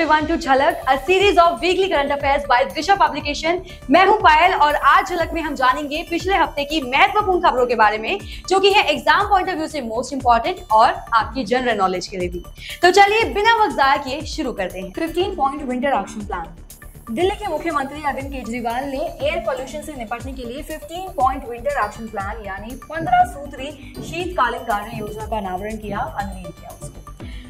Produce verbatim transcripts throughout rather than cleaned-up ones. everyone to झलक, a series of weekly current affairs by Disha publication। मैं हूं पायल और आज झलक में हम जानेंगे पिछले हफ्ते की महत्वपूर्ण खबरों के बारे में, जो कि है एग्जाम पॉइंट ऑफ व्यू से मोस्ट इंपॉर्टेंट और आपकी जनरल नॉलेज के लिए भी। तो चलिए बिना वक्त जाया किए शुरू करते हैं। Fifteen point winter action plan. Delhi के मुख्यमंत्री अरविंद केजरीवाल ने एयर पॉल्यूशन से निपटने के लिए पंद्रह पॉइंट विंटर एक्शन प्लान यानी पंद्रह सूत्री शीतकालीन कार्य योजना का अनावरण किया अनावरण किया उसको।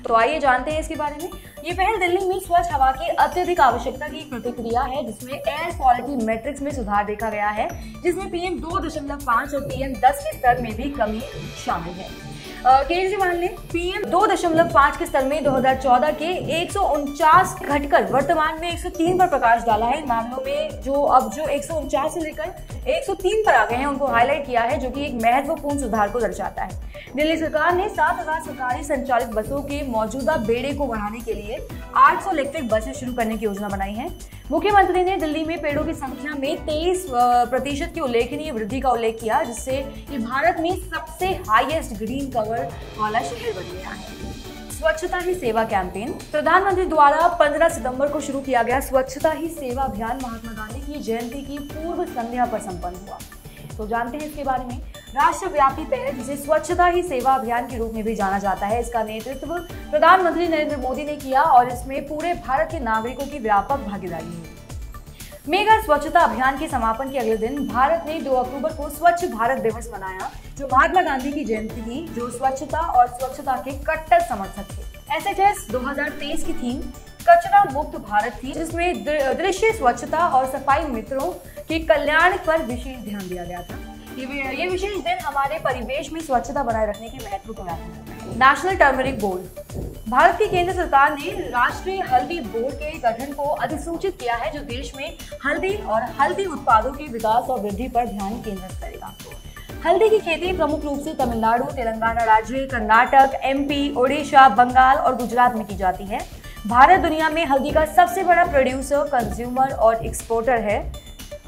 तो आइए जानते हैं इसके बारे में। ये पहल दिल्ली में स्वच्छ हवा की अत्यधिक आवश्यकता की प्रतिक्रिया है, जिसमें एयर क्वालिटी मैट्रिक्स में सुधार देखा गया है, जिसमें पीएम दो दशमलव पाँच और पीएम दस के स्तर में भी कमी शामिल है। केजरीवाल ने पीएम दो दशमलव पाँच के स्तर में दो हज़ार चौदह के एक सौ उनचास घटकर वर्तमान में एक सौ तीन पर प्रकाश डाला है। इन मामलों में जो अब जो एक सौ उनचास से लेकर एक सौ तीन पर आ गए हैं उनको हाईलाइट किया है, जो कि एक महत्वपूर्ण सुधार को दर्शाता है। दिल्ली सरकार ने सात हज़ार सरकारी संचालित बसों के मौजूदा बेड़े को बढ़ाने के लिए आठ सौ इलेक्ट्रिक बसें शुरू करने की योजना बनाई है। मुख्यमंत्री ने दिल्ली में पेड़ों की संख्या में तेईस प्रतिशत की उल्लेखनीय वृद्धि का उल्लेख किया, जिससे ये भारत में सबसे हाईएस्ट ग्रीन कवर वाला शहर बन गया है। स्वच्छता ही सेवा कैंपेन। प्रधानमंत्री द्वारा पंद्रह सितंबर को शुरू किया गया स्वच्छता ही सेवा अभियान महात्मा गांधी की जयंती की पूर्व संध्या पर संपन्न हुआ। तो जानते हैं इसके बारे में। राष्ट्रव्यापी पहल, जिसे स्वच्छता ही सेवा अभियान के रूप में भी जाना जाता है, इसका नेतृत्व प्रधानमंत्री नरेंद्र मोदी ने किया और इसमें पूरे भारत के नागरिकों की व्यापक भागीदारी है। मेगा स्वच्छता अभियान के समापन के अगले दिन भारत ने दो अक्टूबर को स्वच्छ भारत दिवस मनाया, जो महात्मा गांधी की जयंती थी, जो स्वच्छता और स्वच्छता के कट्टर समर्थक थे। एस एच एस दो हजार तेईस की थीम कचरा मुक्त भारत थी, जिसमें दृश्य स्वच्छता और सफाई मित्रों के कल्याण पर विशेष ध्यान दिया गया था। ये विशेष दिन हमारे परिवेश में स्वच्छता बनाए रखने के महत्व को दर्शाता है। National turmeric board. भारत की केंद्र सरकार ने राष्ट्रीय हल्दी बोर्ड के गठन को अधिसूचित किया है, जो देश में हल्दी और हल्दी उत्पादों के विकास और वृद्धि पर ध्यान केंद्रित करेगा। हल्दी की खेती प्रमुख रूप से तमिलनाडु, तेलंगाना राज्य, कर्नाटक, एमपी, ओडिशा, बंगाल और गुजरात में की जाती है। भारत दुनिया में हल्दी का सबसे बड़ा प्रोड्यूसर, कंज्यूमर और एक्सपोर्टर है।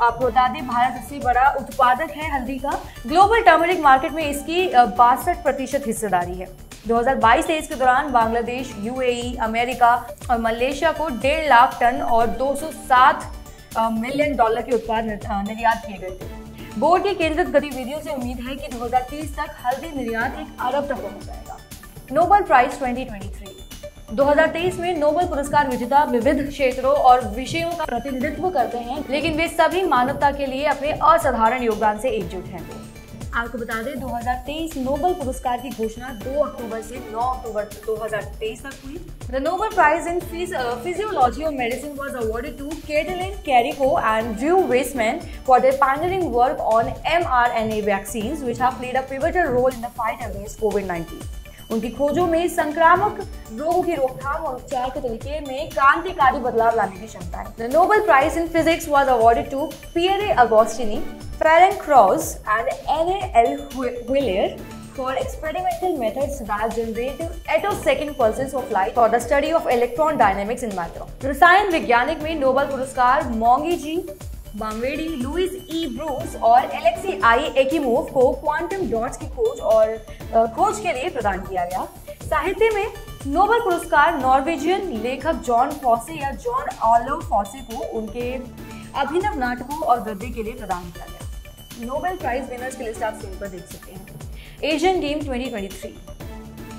आपको बता दें भारत सबसे बड़ा उत्पादक है हल्दी का। ग्लोबल टर्मरिक मार्केट में इसकी बासठ प्रतिशत हिस्सेदारी है। दो हज़ार बाईस तेईस के दौरान बांग्लादेश, यूएई, अमेरिका और मलेशिया को डेढ़ लाख टन और दो सौ सात मिलियन डॉलर के उत्पाद निर्यात किए गए थे। बोर्ड की केंद्रित गतिविधियों से उम्मीद है कि दो हज़ार तीस तक हल्दी निर्यात एक अरब तक पहुंच जाएगा। नोबेल प्राइज दो हज़ार तेईस। दो हज़ार तेईस में नोबेल पुरस्कार विजेता विविध क्षेत्रों और विषयों का प्रतिनिधित्व करते हैं, लेकिन वे सभी मानवता के लिए अपने असाधारण योगदान से एकजुट हैं। आपको बता दें दो हज़ार तेईस नोबेल पुरस्कार की घोषणा दो अक्टूबर से नौ अक्टूबर दो हज़ार तेईस तक हुई। The Nobel prize in physiology और medicine was awarded to Katalin Kariko and Drew Weissman for their pioneering work on mRNA vaccines which have played a pivotal role in the fight against COVID nineteen. उनकी खोजों में संक्रामक रोगों की रोकथाम और उपचार के तरीके में क्रांतिकारी बदलाव लाने की क्षमता है। The Nobel prize in physics was awarded to Pierre Agostini, Frederick Krausz and Anne L'Huillier for experimental methods that generate attosecond pulses of light for the study of electron dynamics in matter. रसायन वैज्ञानिक में Nobel पुरस्कार Moungi, Bawendi, Louis E Brus और Alexei I Ekimov को quantum dots की खोज और खोज के लिए प्रदान किया गया। साहित्य में नोबेल पुरस्कार नॉर्वेजियन लेखक जॉन फॉसे या जॉन ऑलो फॉसे को उनके अभिनव नाटकों और गद्य के लिए प्रदान किया गया। नोबेल प्राइज विनर्स की लिस्ट आप स्क्रीन पर देख सकते हैं। एशियन गेम दो हज़ार तेईस।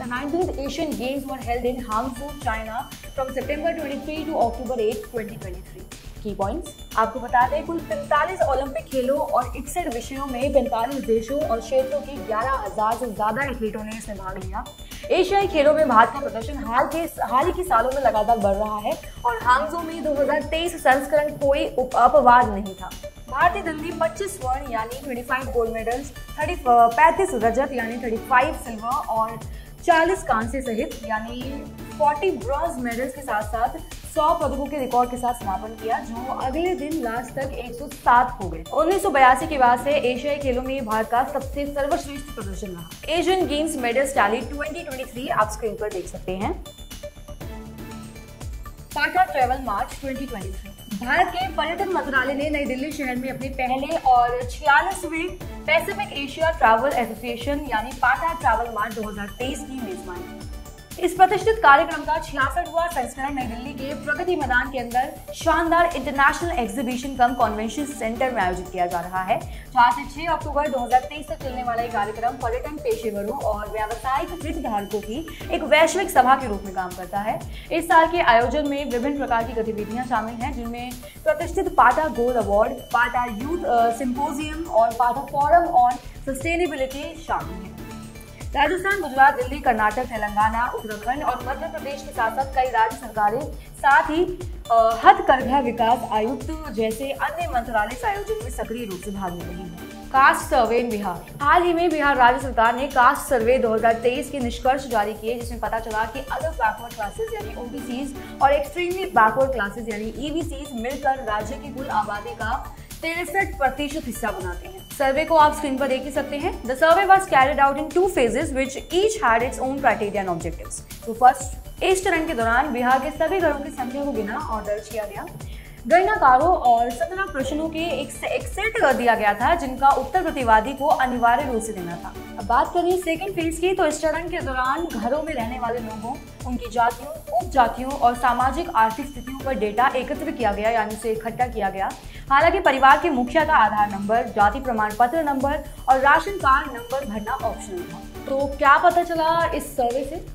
The nineteenth Asian Games were held in Hangzhou, China, from September twenty-three to October eighth, twenty twenty-three. Key points: आपको बता दें कुल पैंतालीस ओलंपिक खेलों और इकसठ विषयों में पैंतालीस देशों और क्षेत्रों के ग्यारह हज़ार से ज्यादा एथलीटों ने इसमें भाग लिया। एशियाई खेलों में भारत का प्रदर्शन हाल के हाल ही के सालों में लगातार बढ़ रहा है और हांगजो में दो हज़ार तेईस संस्करण कोई अपवाद नहीं था। भारतीय दल ने पच्चीस स्वर्ण यानी पच्चीस गोल्ड मेडल्स, पैंतीस रजत यानी पैंतीस सिल्वर और चालीस कांस्य सहित यानी चालीस ब्रॉन्ज मेडल्स के साथ साथ सौ पदकों के रिकॉर्ड के साथ समापन किया, जो अगले दिन लास्ट तक एक सौ सात हो गए। उन्नीस सौ बयासी के बाद से एशियाई खेलों में भारत का सबसे सर्वश्रेष्ठ प्रदर्शन रहा। एशियन गेम्स मेडल्स टैली दो हज़ार तेईस आप स्क्रीन पर देख सकते हैं। पाटा ट्रैवल मार्च दो हज़ार तेईस। भारत के पर्यटन मंत्रालय ने नई दिल्ली शहर में अपने पहले और छियालीसवें पैसिफिक एशिया ट्रैवल एसोसिएशन यानी पाटा ट्रैवल मार्च दो हज़ार तेईस की मेजबानी इस प्रतिष्ठित कार्यक्रम का छियासठवां संस्करण नई दिल्ली के प्रगति मैदान के अंदर शानदार international exhibition cum convention centre में आयोजित किया जा रहा है। चार से छह अक्टूबर दो हज़ार तेईस तक चलने वाला यह कार्यक्रम पर्यटन पेशेवरों और व्यावसायिक हितधारकों की एक वैश्विक सभा के रूप में काम करता है। इस साल के आयोजन में विभिन्न प्रकार की गतिविधियाँ शामिल हैं, जिनमें प्रतिष्ठित PATA gold award, PATA youth symposium और पाटा फोरम ऑन सस्टेनेबिलिटी शामिल है। राजस्थान, गुजरात, दिल्ली, कर्नाटक, तेलंगाना, उत्तराखंड और मध्य प्रदेश के साथ साथ कई राज्य सरकारें, साथ ही हथकरघा विकास आयुक्त जैसे अन्य मंत्रालय इस आयोजन में सक्रिय रूप से भाग ले रही हैं। कास्ट सर्वे बिहार। हाल ही में बिहार राज्य सरकार ने कास्ट सर्वे दो हज़ार तेईस के निष्कर्ष जारी किए, जिसमें पता चला कि अदर बैकवर्ड क्लासेस यानी ओबीसीज और एक्सट्रीमली बैकवर्ड क्लासेस यानी ईबीसीज मिलकर राज्य की कुल आबादी का तिरसठ प्रतिशत हिस्सा बनाते हैं। सर्वे को आप स्क्रीन पर देख ही सकते हैं। The survey was carried out in two phases, which each had its own criteria and objectives. So first, इस चरण के दौरान बिहार के सभी घरों की संख्या को गिना और दर्ज किया गया। गणनाकारों और सत्रह प्रश्नों के एक, एक सेट दिया गया था, जिनका उत्तर प्रतिवादी को अनिवार्य रूप से देना था। अब बात करें सेकंड फेज की, तो इस चरण के दौरान घरों में रहने वाले लोगों, उनकी जातियों, उपजातियों और सामाजिक आर्थिक स्थितियों पर डेटा एकत्र किया गया, यानी उसे इकट्ठा किया गया। हालांकि परिवार के मुखिया का आधार नंबर, जाति प्रमाण पत्र नंबर और राशन कार्ड नंबर भरना ऑप्शनल था। तो क्या पता चला इस सर्वे से?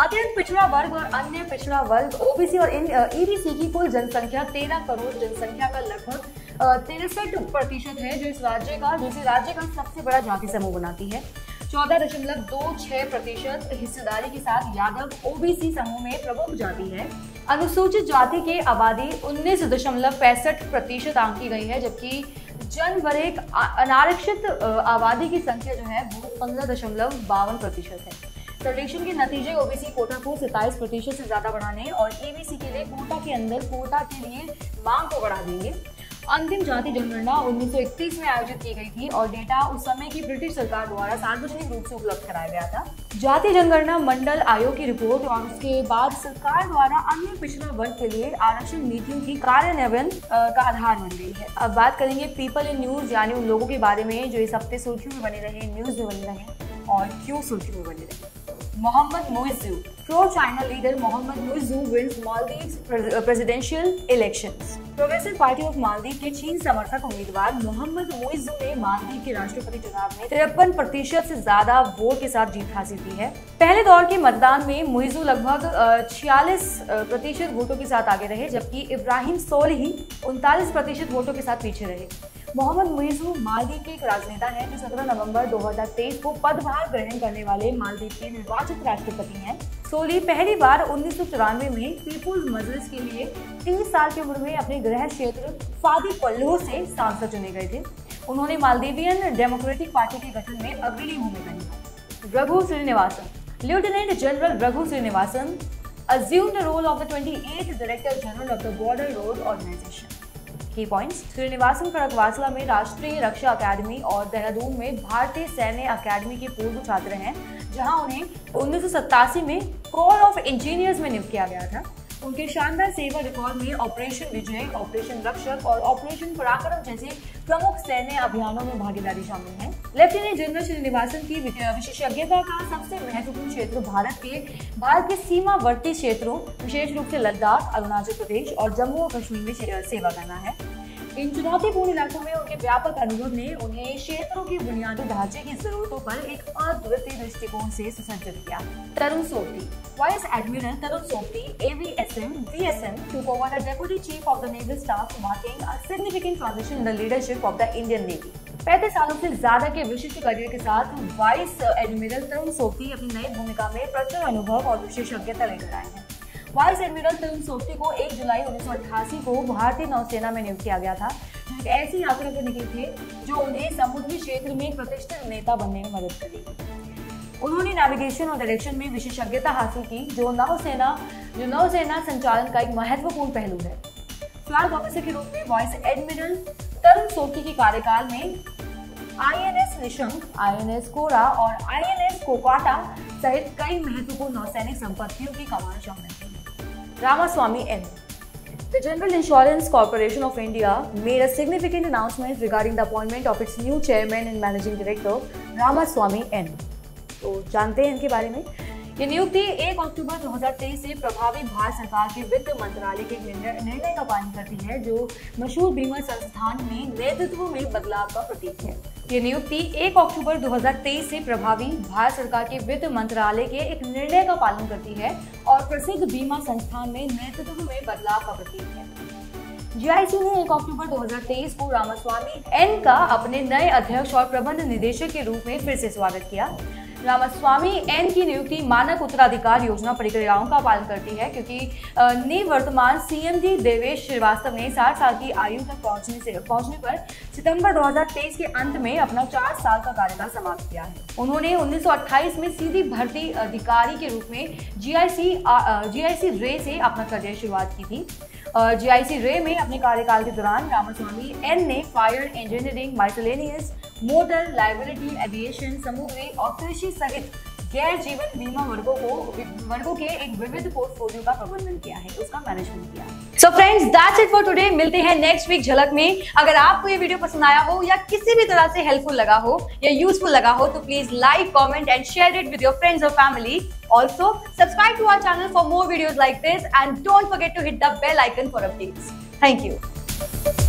अत्यंत पिछड़ा वर्ग और अन्य पिछड़ा वर्ग ओबीसी और ईबीसी की कुल जनसंख्या तेरह करोड़ जनसंख्या का लगभग तिरसठ प्रतिशत है, जो इस राज्य का जिसे राज्य का सबसे बड़ा जाति समूह बनाती है। चौदह दशमलव दो छह प्रतिशत हिस्सेदारी के साथ यादव ओबीसी समूह में प्रमुख जाति है। अनुसूचित जाति की आबादी उन्नीस दशमलव पैंसठ प्रतिशत आंकी गई है, जबकि जनवरेक अनारक्षित आबादी की संख्या जो है वो पंद्रह दशमलव बावन प्रतिशत है। सर्वेक्षण के नतीजे ओबीसी कोटा को सत्ताईस प्रतिशत से ज्यादा बढ़ाने और ईबीसी के लिए कोटा के अंदर कोटा के लिए मांग को बढ़ा देंगे। अंतिम जाति जनगणना उन्नीस सौ इकतीस में आयोजित की गई थी और डेटा उस समय की ब्रिटिश सरकार द्वारा सार्वजनिक रूप से उपलब्ध कराया गया था। जाति जनगणना मंडल आयोग की रिपोर्ट और उसके बाद सरकार द्वारा अन्य पिछड़ा वर्ग के लिए आरक्षण नीतियों की कार्यान्वयन का आधार बन गई है। अब बात करेंगे पीपल इन न्यूज, यानी उन लोगों के बारे में जो इस हफ्ते सुर्खियों में बने रहे, न्यूज में बने रहे और क्यों सुर्खियों में बने रहे। Mohammad Muizzu, pro China leader Mohammad Muizzu wins Maldives presidential elections. Progressive party of Maldives के चीन समर्थक उम्मीदवार मोहम्मद मुइज्जू ने मालदीव के राष्ट्रपति चुनाव में तिरपन प्रतिशत से ज्यादा वोट के साथ जीत हासिल की है। पहले दौर के मतदान में मुइज्जू लगभग छियालीस प्रतिशत वोटों के साथ आगे रहे, जबकि इब्राहिम सोलही उनतालीस प्रतिशत वोटों के साथ पीछे रहे। मोहम्मद मुइज्जू मालदीव के एक राजनेता हैं जो सत्रह नवंबर दो हज़ार तेईस को पदभार ग्रहण करने वाले मालदीव के निर्वाचित राष्ट्रपति हैं। सोली पहली बार उन्नीस सौ चौरानवे में पीपुल्स मजलिस के लिए तीस साल की उम्र में अपने गृह क्षेत्र फागुपल्लोह से सांसद चुने गए थे। उन्होंने मालदीवियन डेमोक्रेटिक पार्टी के गठन में अग्रणी भूमिका निभाई। Raghu Srinivasan, lieutenant general Raghu Srinivasan assumed the role of the twenty-eighth Director General of the Border Road Organization. की पॉइंट्स, श्रीनिवासन कड़गवासला में राष्ट्रीय रक्षा अकादमी और देहरादून में भारतीय सैन्य अकादमी के पूर्व छात्र हैं, जहां उन्हें उन्नीस सौ सतासी में कोर ऑफ इंजीनियर्स में नियुक्त किया गया था। उनके शानदार सेवा रिकॉर्ड में ऑपरेशन विजय, ऑपरेशन रक्षक और ऑपरेशन पराक्रम जैसे प्रमुख सैन्य अभियानों में भागीदारी शामिल है। लेफ्टिनेंट जनरल श्रीनिवासन की विशेषज्ञता का सबसे महत्वपूर्ण क्षेत्र भारत के भारत के सीमावर्ती क्षेत्रों, विशेष रूप से लद्दाख, अरुणाचल प्रदेश और जम्मू और कश्मीर में सेवा करना है। इन चुनौतीपूर्ण इलाकों में उनके व्यापक अनुभव ने उन्हें क्षेत्रों की बुनियादी ढांचे की जरूरतों पर एक अद्वितीय दृष्टिकोण से सुसज्जित किया। Tarun Sobti, vice admiral Tarun Sobti AVSM VSM took over as Deputy Chief of the Naval Staff, marking a significant transition in the leadership of the Indian Navy. पैंतीस सालों से ज्यादा के विशिष्ट करियर के साथ वाइस एडमिरल तरुण सोट्टी अपनी नई भूमिका में प्रचुर अनुभव और विशेषज्ञता लेकर आए हैं। वाइस एडमिरल तरुण सोट्टी को एक जुलाई उन्नीस सौ अठासी को भारतीय नौसेना में नियुक्त किया गया था, जो एक ऐसी यात्रा पर निकले थे जो उन्हें समुद्री क्षेत्र में प्रतिष्ठित नेता बनने में मदद करेगी। उन्होंने नेविगेशन और डायरेक्शन में विशेषज्ञता हासिल की, जो नौसेना जो नौसेना संचालन का एक महत्वपूर्ण पहलू है। फ्लैग ऑफिसर के रूप में वाइस एडमिरल तरुण सोट्टी के कार्यकाल में I N S Nishank, I N S Kora और आई एन एस कोपाटा सहित कई महत्वपूर्ण नौसैनिक संपत्तियों की कमान शामिल थी। Ramaswamy N, the General Insurance Corporation of India made a significant announcement regarding the appointment of its new chairman and managing director, Ramaswamy N. तो जानते हैं इनके बारे में। ये नियुक्ति एक अक्टूबर दो हज़ार तेईस से प्रभावित भारत सरकार के वित्त मंत्रालय के निर्णय का पालन करती है, जो मशहूर बीमा संस्थान में नेतृत्व में बदलाव का प्रतीक है। ये नियुक्ति एक अक्टूबर दो हज़ार तेईस से प्रभावी भारत सरकार के वित्त मंत्रालय के एक निर्णय का पालन करती है और प्रसिद्ध बीमा संस्थान में नेतृत्व में बदलाव का प्रतीक है। जीआईसी ने एक अक्टूबर दो हज़ार तेईस को रामास्वामी एन का अपने नए अध्यक्ष और प्रबंध निदेशक के रूप में फिर से स्वागत किया। रामास्वामी एन की नियुक्ति मानक उत्तराधिकार योजना प्रक्रियाओं का पालन करती है, क्योंकि निवर्तमान सीएम जी देवेश श्रीवास्तव ने साठ साल की आयु तक पहुंचने से पहुंचने पर सितंबर दो हज़ार तेईस के अंत में अपना चार साल का कार्यकाल समाप्त किया है। उन्होंने उन्नीस सौ अट्ठाईस में सीधी भर्ती अधिकारी के रूप में जीआईसी जीआईसी रे से अपना करियर शुरुआत की थी। जीआईसी रे में अपने कार्यकाल के दौरान रामास्वामी एन ने fire, engineering, miscellaneous, motor, liability, aviation, समुद्री और कृषि सहित गैर जीवन बीमा वर्गों को वर्गों के एक विविध पोर्टफोलियो का प्रबंधन किया है, उसका मैनेजमेंट किया है। So friends, that's it for today. मिलते हैं नेक्स्ट वीक झलक में। अगर आपको ये वीडियो पसंद आया हो या किसी भी तरह से हेल्पफुल लगा हो या यूजफुल लगा हो तो please like, comment and share it with your friends और family. Also subscribe to our channel for more videos like this and don't forget to hit the bell icon for updates. Thank you.